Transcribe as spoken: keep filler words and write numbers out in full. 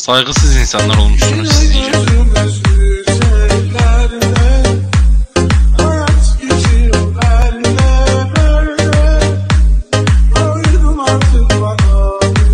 Saygısız insanlar olmuşsunuz siz iyice.